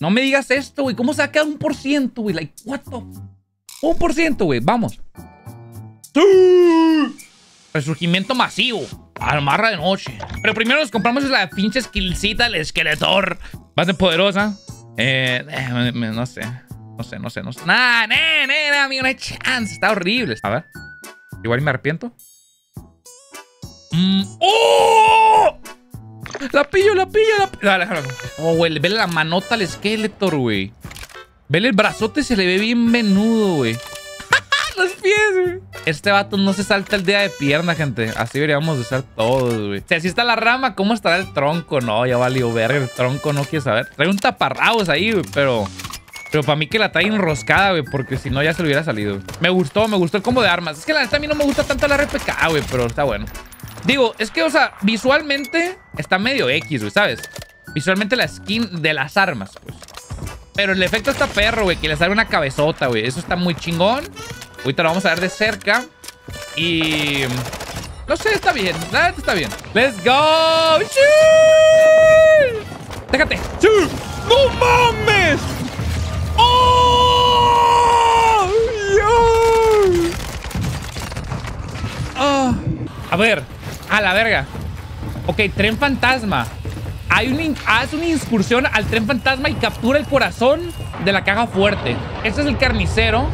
No me digas esto, güey. ¿Cómo se ha quedado 1%, güey? Like, what the... 1%, güey. Vamos. ¡Sí! Resurgimiento masivo. Almarra de noche. Pero primero nos compramos la pinche skillcita del esqueletor. Va a ser poderosa. No sé. No sé. Nah, amigo, no hay chance. Está horrible. A ver. Igual me arrepiento. ¡Oh! La pillo. Oh, güey, vele la manota al esqueletor, güey. Vele el brazote, se le ve bien menudo, güey. Los pies, güey. Este vato no se salta el día de pierna, gente. Así deberíamos de ser todos, güey. Si así está la rama, ¿cómo estará el tronco? No, ya valió verga. El tronco no quiere saber. Trae un taparrabos ahí, güey, pero... pero para mí que la trae enroscada, güey, porque si no ya se le hubiera salido, güey. Me gustó el combo de armas. Es que la neta a mí no me gusta tanto la RPK, güey, pero está bueno. Digo, es que, o sea, visualmente está medio X, güey, ¿sabes? Visualmente la skin de las armas, pues. Pero el efecto está perro, güey, que le sale una cabezota, güey. Eso está muy chingón. Ahorita lo vamos a ver de cerca. Y... no sé, está bien. La neta está bien. ¡Let's go! ¡Sí! ¡Déjate! ¡Sí! ¡No mames! ¡Oh! ¡Dios! ¡Oh! A ver. A la verga. Ok, tren fantasma. Haz una incursión al tren fantasma y captura el corazón de la caja fuerte. Este es el carnicero.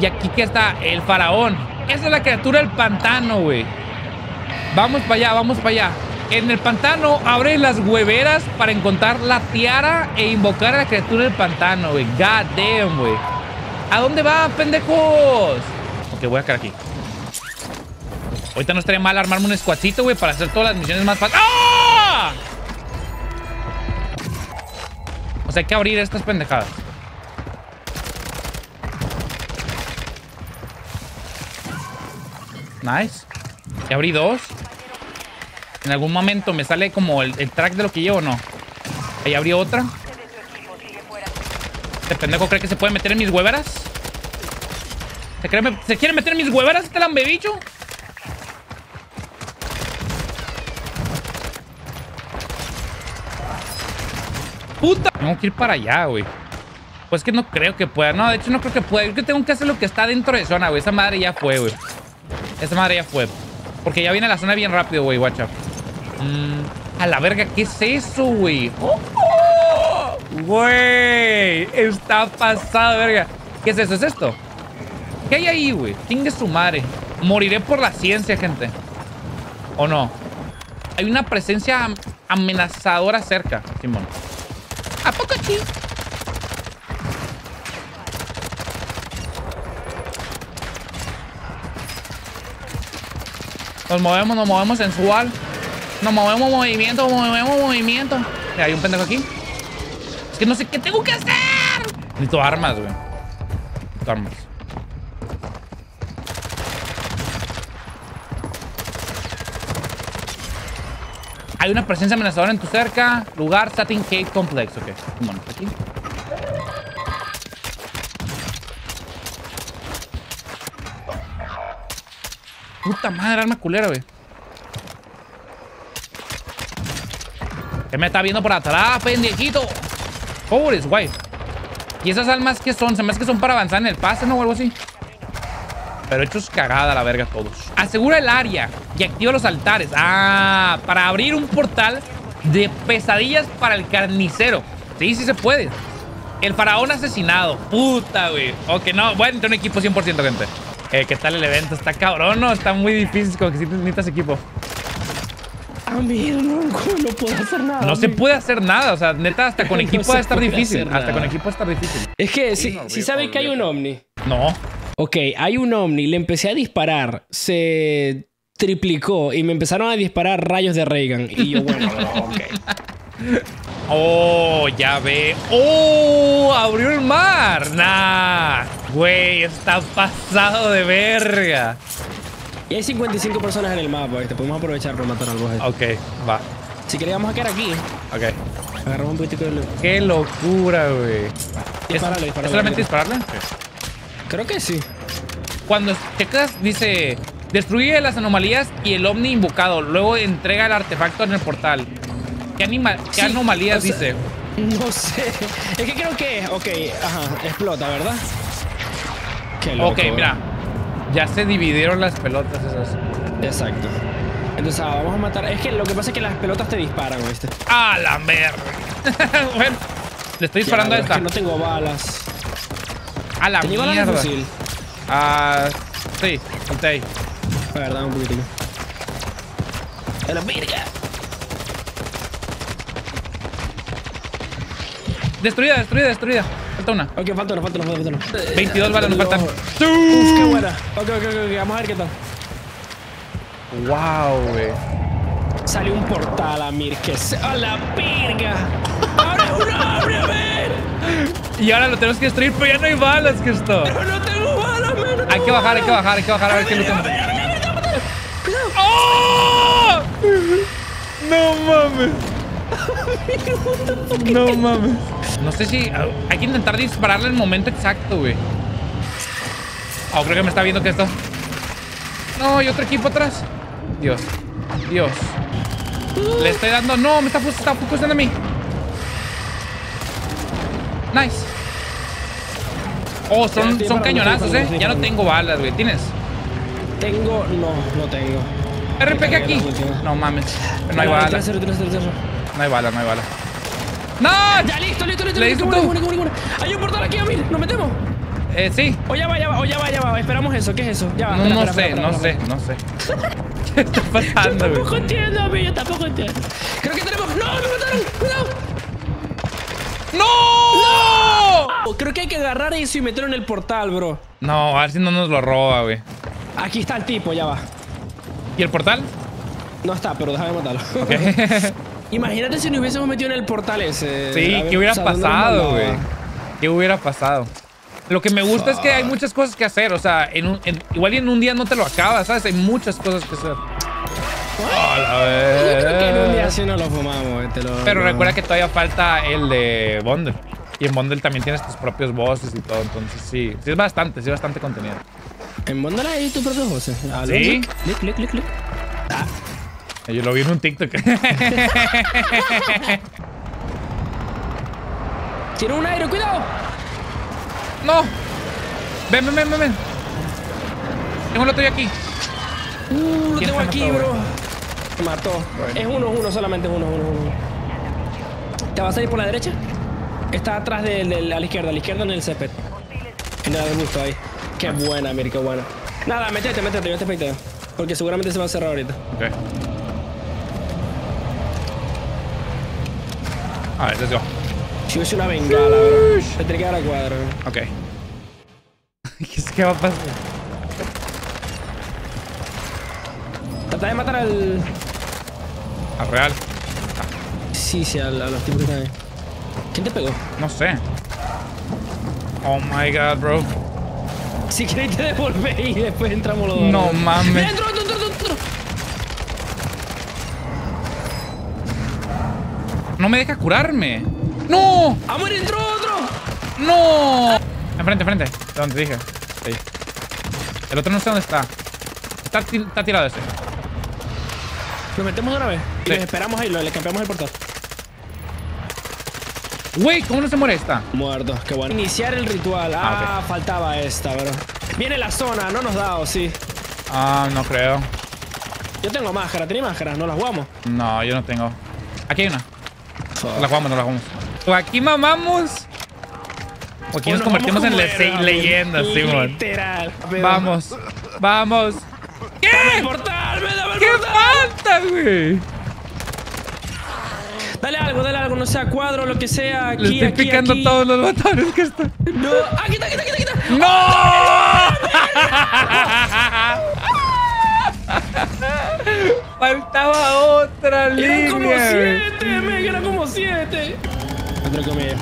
Y aquí que está el faraón. Esa es la criatura del pantano, güey. Vamos para allá, En el pantano abre las hueveras para encontrar la tiara e invocar a la criatura del pantano, güey. God damn, güey. ¿A dónde van, pendejos? Ok, voy a caer aquí. Ahorita no estaría mal armarme un escuadcito, güey, para hacer todas las misiones más fáciles. ¡Ah! O sea, hay que abrir estas pendejadas. Nice. Ya abrí dos. En algún momento me sale como el track de lo que llevo, ¿no? Ahí abrí otra. Este pendejo cree que se puede meter en mis hueveras. ¿Se quiere meter en mis hueveras este lambebicho? ¡Puta! Tengo que ir para allá, güey. Pues que no creo que pueda. No, de hecho no creo que pueda. Yo creo que tengo que hacer lo que está dentro de zona, güey. Esa madre ya fue, güey. Porque ya viene la zona bien rápido, güey. Watch out. A la verga, ¿qué es eso, güey? Güey, está pasado, verga. ¿Qué es eso? ¿Es esto? ¿Qué hay ahí, güey? Chingue su madre. Moriré por la ciencia, gente. ¿O no? Hay una presencia amenazadora cerca, Simón. ¿A poco sí? Nos movemos sensual. Nos movemos movimiento. Hay un pendejo aquí. Es que no sé qué tengo que hacer. Necesito armas, güey. Hay una presencia amenazadora en tu cerca. Lugar Satin Cave Complex. Ok. Bueno, aquí. Puta madre, arma culera, güey. ¿Qué me está viendo por atrás, pendejito? Pobres, guay. ¿Y esas almas qué son? Se me hace que son para avanzar en el pase, ¿no? O algo así. Pero hechos cagada la verga todos. Asegura el área y activa los altares. Ah, para abrir un portal de pesadillas para el carnicero. Sí, sí se puede. El faraón asesinado. Puta, güey. Ok, no. Voy a necesitar un equipo 100%, gente. ¿Qué tal el evento? Está cabrón, ¿no? Está muy difícil, como que si necesitas equipo. Amigo, no puedo hacer nada. No se puede hacer nada, o sea, neta, hasta con equipo va a estar difícil. Es que si sabes que hay un ovni. No. Ok, hay un ovni, le empecé a disparar, se triplicó y me empezaron a disparar rayos de Reagan. Y yo, bueno, ok. Oh, ya ve. Oh, abrió el mar. Nah, güey, está pasado de verga. Y hay 55 personas en el mapa. Te podemos aprovechar para matar al boss. Ok, va. Si querés, vamos a quedar aquí. Ok. Agarramos un poquito de luz. Qué locura, güey. Dispararle. ¿Es solamente dispararle? Creo que sí. Cuando checas, dice: destruye las anomalías y el ovni invocado. Luego entrega el artefacto en el portal. ¿Qué anomalías dice? No sé. Es que creo que... Ok, ajá. Explota, ¿verdad? Qué loco, ok, mira. Ya se dividieron las pelotas esas. Exacto. Entonces, vamos a matar... Es que lo que pasa es que las pelotas te disparan, ¿viste? ¡A la merda! Bueno, le estoy disparando a esta. Es que no tengo balas. ¡A la mierda! ¿Tenía balas de fusil? Sí, ok. A ver, dame un poquitico. ¡A la verga! Destruida, destruida, destruida. Falta una. Ok, falta una. 22 balas nos faltan. ¡Uf, qué buena! Ok, vamos a ver qué tal. Wow, güey. Salió un portal, Amir, que se... ¡A la verga! ¡Ábreme! Y ahora lo tenemos que destruir, pero ya no hay balas, que esto. ¡Pero no tengo balas, man! Hay que bajar, a ver qué lo tengo. ¡Oh! ¡No mames! No mames. No sé si... Hay que intentar dispararle en el momento exacto, güey. Oh, creo que me está viendo que esto... No, hay otro equipo atrás. Dios. Le estoy dando... No, me está focusando a mí. Nice. Oh, son cañonazos, Ya no tengo balas, güey. ¿Tienes? No tengo. RPK aquí. No mames. No hay balas. No hay balas. ¡No! Ya, listo. ¿Le diste tú? Hay un portal aquí, Amir. ¿Nos metemos? Sí. O ya va. Esperamos eso. ¿Qué es eso? Ya va. No sé. ¿Qué está pasando, güey? Yo tampoco entiendo. Creo que tenemos... ¡No! ¡Me mataron! ¡Cuidado! ¡No! Creo que hay que agarrar eso y meterlo en el portal, bro. No, a ver si no nos lo roba, güey. Aquí está el tipo, ya va. ¿Y el portal? No está, pero déjame matarlo. Ok. Imagínate si nos hubiésemos metido en el portal ese. Sí, ¿qué hubiera pasado, güey? ¿Qué hubiera pasado? Lo que me gusta es que hay muchas cosas que hacer. O sea, igual en un día no te lo acabas, ¿sabes? Hay muchas cosas que hacer. Yo creo que en un día sí no lo fumamos. Pero recuerda que todavía falta el de Bondel. Y en Bondel también tienes tus propios bosses y todo. Entonces, sí es bastante. Sí es bastante contenido. ¿En Bondel hay tus propios bosses? Sí. Clic. Yo lo vi en un TikTok. Tiene un aire, cuidado. No. Ven. Tengo el otro ya aquí. Lo tengo aquí, bro. Me mató. Bueno. Es uno, solamente uno. ¿Te vas a ir por la derecha? Está atrás a la izquierda en el césped. En el arbusto ahí. Qué buena, Amir, qué buena. Nada, métete, yo te espectador. Porque seguramente se va a cerrar ahorita. Ok. A ver, let's go. Si hubiese una bengala, bro. Se tiene que dar a cuadro. Ok. ¿Qué va a pasar? Trata de matar al real. Sí, a los tipos que están ahí. ¿Quién te pegó? No sé. Oh my god, bro. Si queréis te devolver y después entramos los dos. No mames. ¡Dentro! No me deja curarme. ¡No! ¡Amor, entró otro! ¡No! Enfrente. Donde te dije. Ahí. El otro no sé dónde está. Está tirado ese. Lo metemos de una vez. Sí. Les esperamos ahí, le campeamos el portal. Güey, ¿cómo no se muere esta? Muerto, qué bueno. Iniciar el ritual. Okay. Faltaba esta, bro. Viene la zona, no nos da, ¿o sí? No creo. Yo tengo máscara, ¿tenés máscara? ¿No las jugamos? No, yo no tengo. Aquí hay una. No la jugamos. O aquí mamamos. O aquí nos convertimos en leyendas, Simón. Literal. Vamos. ¿Qué? ¿Qué falta, güey? Dale algo. No sea cuadro, lo que sea. Aquí, le estoy picando aquí. Todos los botones que están. No. Aquí está. ¡No! Faltaba otra línea. Eran como siete. Otra comida.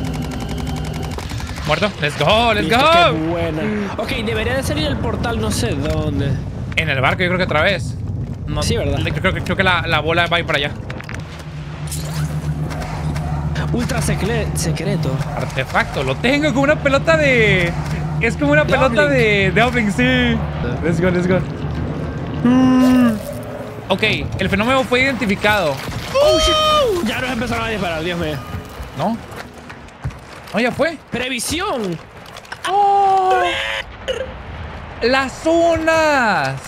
Muerto. Let's go. Qué buena. Ok, debería de salir el portal, no sé dónde. En el barco, yo creo que otra vez. No, sí, ¿verdad? Creo que la bola va a ir para allá. Ultra secreto. Artefacto. Lo tengo como una pelota de... Es como una pelota de Obling, sí. Let's go. Ok, el fenómeno fue identificado. ¡Oh, shit! Ya nos empezaron a disparar, Dios mío. ¿No? Oh, ya fue. ¡Previsión! ¡Oh! ¡Las zonas!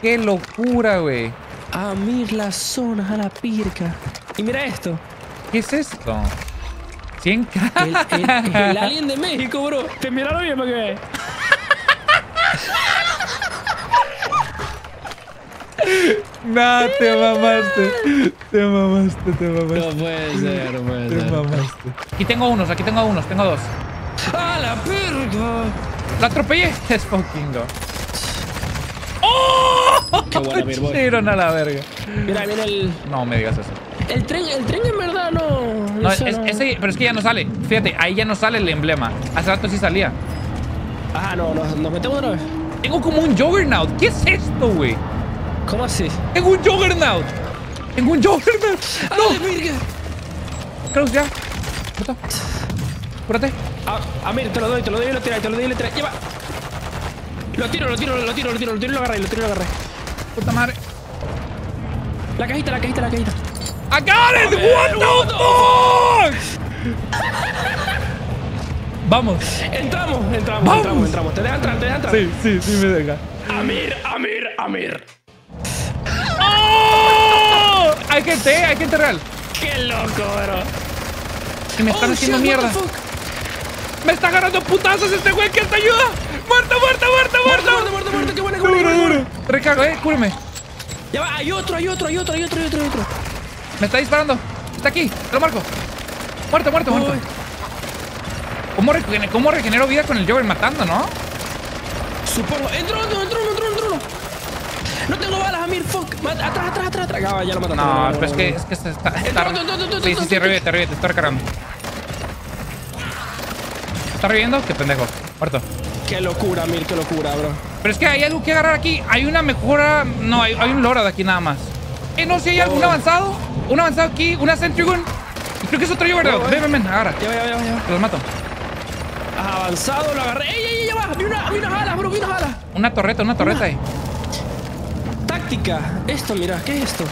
¡Qué locura, güey! A mí las zonas, a la pirca. Y mira esto. ¿Qué es esto? 100k. El alien de México, bro. Te miraron bien para que veas. No, te mamaste. Te mamaste, te mamaste. No puede ser, no puede ser. Te mamaste. Aquí tengo unos, tengo dos. ¡A la perra! ¡La atropellé! Es fucking go. ¡Oh! ¡Qué buena, mi hermano! Tiraron a la verga. Mira, mira el... No me digas eso. El tren en verdad no... No, ese, pero es que ya no sale. Fíjate, ahí ya no sale el emblema. Hace rato sí salía. Ah, no, no, nos metemos otra vez. Tengo como un Joggernaut. ¿Qué es esto, güey? ¿Cómo así? ¡Tengo un Joggernaut! ¡Tengo un Joggernaut! ¡No! Kraus, ya. Cúrate. A mí, te lo doy y lo tiras, ¡lleva! Lo tiro y lo agarré, Puta madre. La cajita, la cajita. ¡I got it! ¡What the fuck! Vamos. Entramos. Te dejan entrar, Sí, me deja. Amir. ¡Oh! Hay gente real. ¡Qué loco, bro! Y me están haciendo mierda. Me está agarrando putazos este güey. ¿Quién te ayuda? ¡Muerto! ¡Qué buena, duro! Recargo, cúrame. Ya va, hay otro. Me está disparando. Está aquí, te lo marco. Muerto. ¿Cómo regenero vida con el Jogger matando, no? Supongo. Entró. No tengo balas, Amir, fuck. Atrás. Ah, ya lo mataste. No, pero es que se está... Sí, revive, te está recargando. ¿Está reviviendo? Qué pendejo. Muerto. Qué locura, Amir, qué locura, bro. Pero es que hay algo que agarrar aquí. Hay una mejora... No, hay un Lora de aquí nada más. No, si hay algún avanzado. Un avanzado aquí, una Sentry Gun. Creo que es otro Joggernaut. Ven, agarra. Ya. Los mato. Avanzado, lo agarré. ¡Ey, ya va! ¡Vi unas alas, bro! Una torreta ahí. Táctica. Esto, mira. ¿Qué es esto?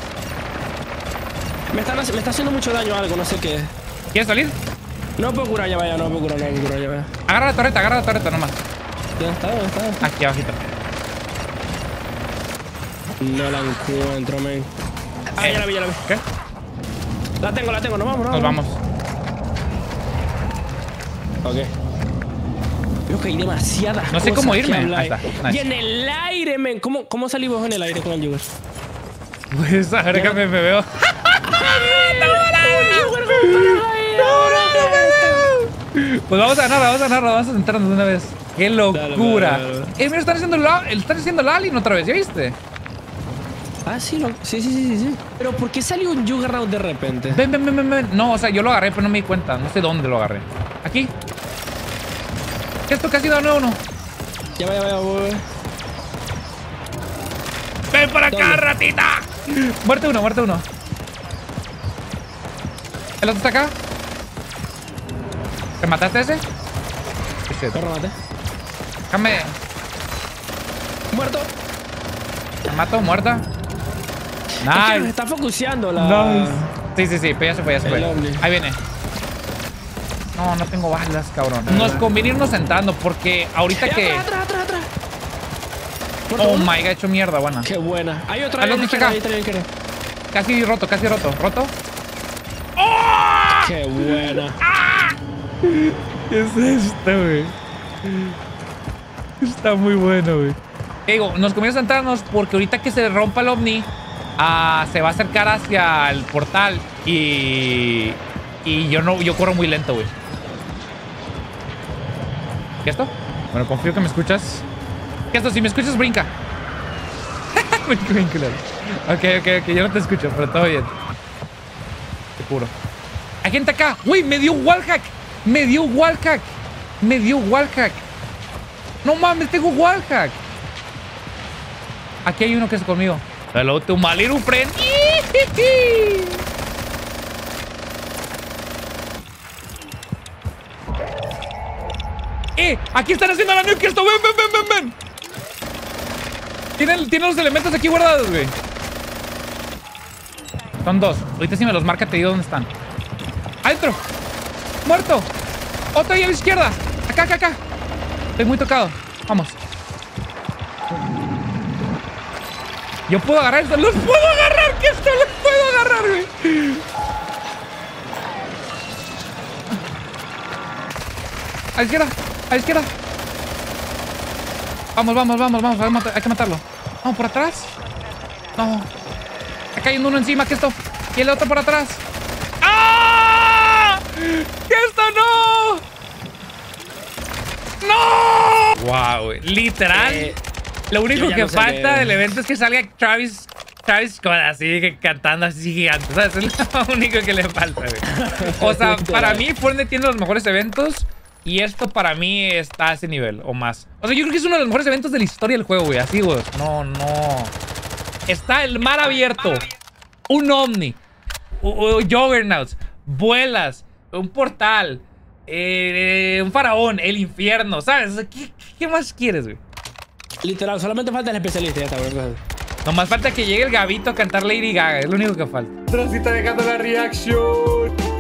Me está haciendo mucho daño algo. No sé qué. ¿Quieres salir? No puedo curar, ya vaya. Agarra la torreta nomás. ¿Dónde está? Aquí abajito. No la encuentro, men. Ah, ya la vi. ¿Qué? La tengo. Nos vamos. Ok. Creo que hay demasiadas cosas. No sé cómo irme. Ahí está. Nice. Y en el aire, men. ¿Cómo salís vos en el aire con el Jogger? Pues ahora que me veo. ¡No! Pues vamos a sentarnos de una vez. ¡Qué locura! Dale. Mira, están haciendo la alien otra vez, ¿ya viste? Ah, sí, sí. Pero ¿por qué salió un Joggernaut de repente? Ven. No, o sea, yo lo agarré, pero no me di cuenta. No sé dónde lo agarré. Aquí. Esto casi da uno. Ya, voy. ¡Ven para acá, ratita! Muerte uno. ¿El otro está acá? ¿Te mataste ese? Sí. Te maté. Déjame. Muerto. Mato, muerta. Nice. Es que nos está focuseando la... Nice. Sí, pues ya se fue. Ahí viene. No tengo balas, cabrón. Nos conviene irnos sentando porque ahorita que... Atrás. Oh my god, he hecho mierda, buena. Qué buena. Hay otra. Hay otra. Casi roto. ¿Roto? ¡Oh! Qué buena. ¡Ah! ¿Qué es esto, güey? Está muy bueno, güey. Digo, nos conviene sentarnos porque ahorita que se rompa el ovni, se va a acercar hacia el portal y yo corro muy lento, güey. ¿Y esto? Bueno, confío que me escuchas. ¿Qué esto? Si me escuchas, brinca. Ok, yo no te escucho, pero todo bien. Te juro. Hay gente acá. Güey, me dio wallhack. No mames, tengo wallhack. Aquí hay uno que es conmigo. Hello to my little friend. Aquí están haciendo la nuke esto. Ven. Tienen los elementos aquí guardados, güey. Son dos. Ahorita si me los marca te digo dónde están. ¡Adentro! ¡Muerto! Otro ahí a la izquierda. Acá, acá, acá. Estoy muy tocado. Vamos. Yo puedo agarrar esto. ¡Los puedo agarrar! ¡Que esto los puedo agarrar, güey! A la izquierda. A la izquierda. Vamos, vamos, vamos, vamos. Hay que matarlo. Vamos, por atrás. No. Acá hay uno encima. ¿Qué es esto? Y el otro por atrás. ¡Ah! ¡Que esto no! ¡No! ¡Wow! Literal. Lo único que falta del evento es que salga Travis Scott así que cantando así gigante. ¿Sabes? Es lo único que le falta, güey. O sea, para mí Fortnite tiene los mejores eventos y esto para mí está a ese nivel o más. O sea, yo creo que es uno de los mejores eventos de la historia del juego, güey. Así, güey. No, no. Está el mar abierto. Un ovni. Juggernauts. Vuelas. Un portal. Un faraón. El infierno. ¿Sabes? ¿Qué más quieres, güey? Literal, solamente falta el especialista, ya está, güey. Nomás falta que llegue el Gabito a cantar Lady Gaga, es lo único que falta. Pero si está dejando la reacción.